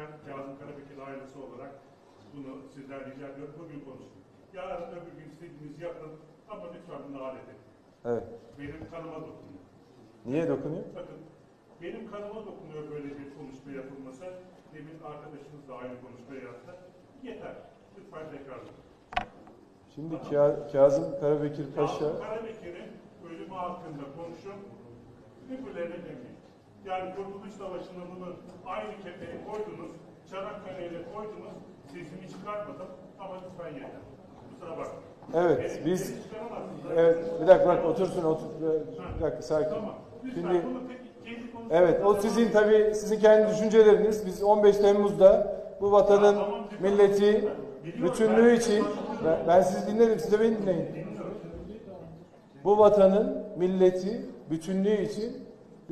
ben Kazım Karabekir ailesi olarak bunu sizden rica ediyorum. Bugün konuşun. Yarın öbür gün istediğinizi yapın ama lütfen bunu alet edin. Evet. Benim kanıma dokunuyor. Niye dokunuyor? Bakın, benim kanıma dokunuyor böyle bir konuşma yapılması. Demin arkadaşımız da aynı konuşma yaptı. Yeter. Lütfen tekrarlayın. Şimdi Kazım Karabekir Paşa... Kazım Karabekir'in ölümü hakkında konuşun. Öbürlerine demeyin. Yani Kurtuluş Savaşı'nda bunu aynı kefeye koydunuz. Çanakkale'yle koydunuz. Sesimi çıkarmadım ama lütfen yeter. Kusura bakmayın. Evet, yani biz... Evet, bir dakika bak, otursun, bir dakika, sakin. Tamam. Şimdi, evet, o sizin tabii, sizin kendi düşünceleriniz. Biz 15 Temmuz'da bu vatanın, tamam, milleti, bütünlüğü için... Ben sizi dinlerim, siz de beni dinleyin. Bu vatanın, milleti, bütünlüğü için